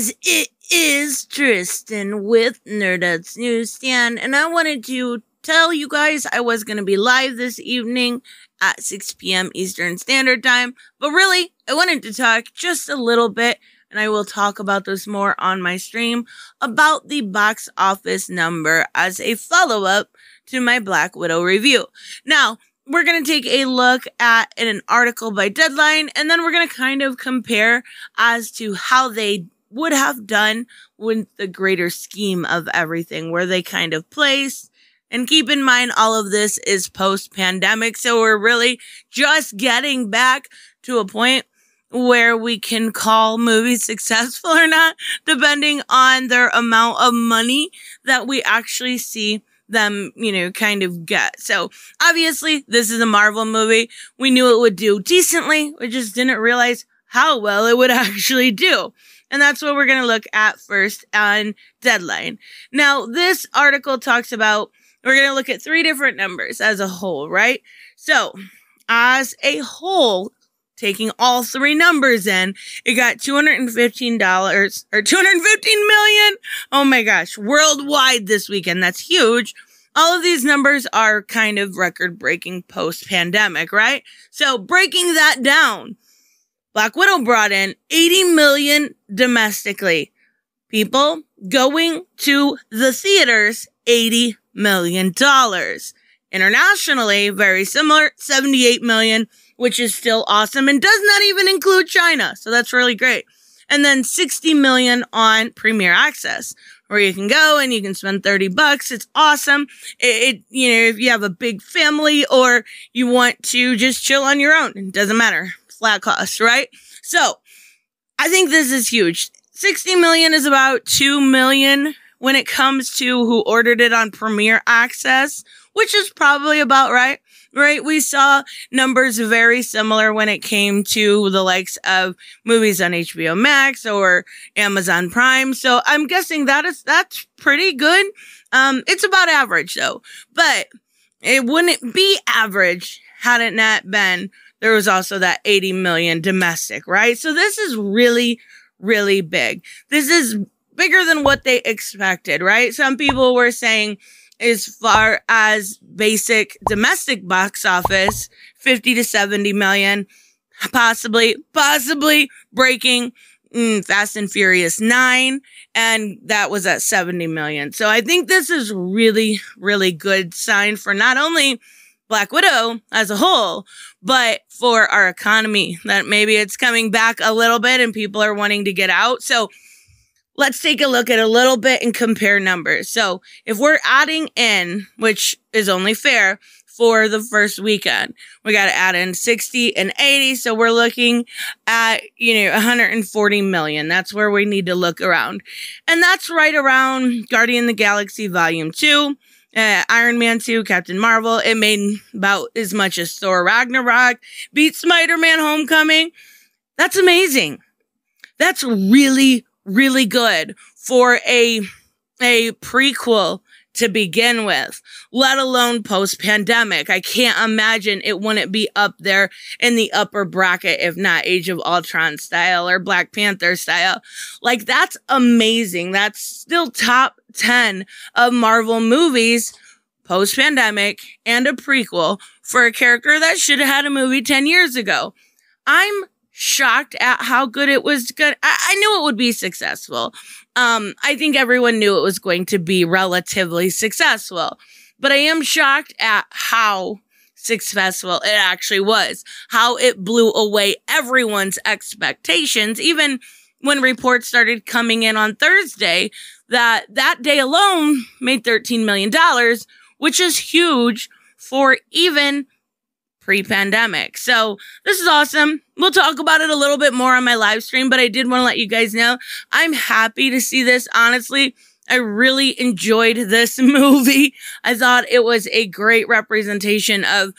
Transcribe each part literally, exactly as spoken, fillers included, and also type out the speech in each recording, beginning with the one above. guys, it is Tristan with Nerdette's Newsstand, and I wanted to tell you guys I was going to be live this evening at six p m Eastern Standard Time, but really, I wanted to talk just a little bit, and I will talk about this more on my stream, about the box office number as a follow-up to my Black Widow review. Now, we're going to take a look at an article by Deadline, and then we're going to kind of compare as to how they would have done with the greater scheme of everything, where they kind of place. And keep in mind, all of this is post-pandemic, so we're really just getting back to a point where we can call movies successful or not, depending on their amount of money that we actually see them, you know, kind of get. So obviously this is a Marvel movie. We knew it would do decently. We just didn't realize how well it would actually do. And that's what we're going to look at first on Deadline. Now, this article talks about, we're going to look at three different numbers as a whole, right? So as a whole, taking all three numbers in, it got two hundred fifteen dollars or two hundred fifteen million. Oh my gosh, worldwide this weekend. That's huge. All of these numbers are kind of record-breaking post-pandemic, right? So breaking that down, Black Widow brought in eighty million domestically. People going to the theaters, eighty million dollars. Internationally, very similar, seventy-eight million dollars. Which is still awesome and does not even include China. So that's really great. And then sixty million on Premier Access, where you can go and you can spend thirty bucks. It's awesome. It, it, you know, if you have a big family or you want to just chill on your own, it doesn't matter. Flat cost, right? So I think this is huge. sixty million is about two million when it comes to who ordered it on Premier Access, which is probably about right. Right, we saw numbers very similar when it came to the likes of movies on H B O Max or Amazon Prime. So I'm guessing that is, that's pretty good. Um, it's about average though, but it wouldn't be average had it not been, there was also that eighty million domestic, right? So this is really, really big. This is bigger than what they expected, right? Some people were saying, as far as basic domestic box office, fifty to seventy million, possibly, possibly breaking mm, Fast and Furious nine, and that was at seventy million. So I think this is really, really good sign for not only Black Widow as a whole, but for our economy, that maybe it's coming back a little bit and people are wanting to get out. So let's take a look at a little bit and compare numbers. So if we're adding in, which is only fair for the first weekend, we got to add in sixty and eighty. So we're looking at, you know, one hundred forty million. That's where we need to look around. And that's right around Guardian of the Galaxy Volume two, uh, Iron Man two, Captain Marvel. It made about as much as Thor Ragnarok, beat Spider-Man Homecoming. That's amazing. That's really really good for a, a prequel to begin with, let alone post-pandemic. I can't imagine it wouldn't be up there in the upper bracket, if not Age of Ultron style or Black Panther style. Like, that's amazing. That's still top ten of Marvel movies post-pandemic and a prequel for a character that should have had a movie ten years ago. I'm shocked at how good it was. Good. I, I knew it would be successful. Um, I think everyone knew it was going to be relatively successful, but I am shocked at how successful it actually was, how it blew away everyone's expectations. Even when reports started coming in on Thursday, that that day alone made thirteen million dollars, which is huge for even pre-pandemic. So this is awesome. We'll talk about it a little bit more on my live stream, but I did want to let you guys know I'm happy to see this. Honestly, I really enjoyed this movie. I thought it was a great representation of,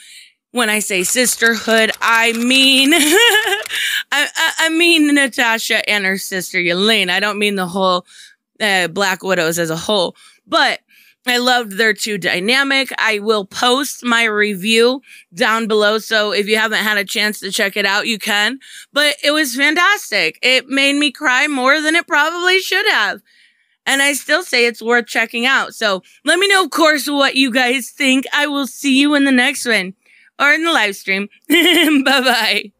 when I say sisterhood, I mean, I, I, I mean Natasha and her sister Yelena. I don't mean the whole uh, Black Widows as a whole, but I loved their two dynamic. I will post my review down below, so if you haven't had a chance to check it out, you can. But it was fantastic. It made me cry more than it probably should have. And I still say it's worth checking out. So let me know, of course, what you guys think. I will see you in the next one or in the live stream. Bye-bye.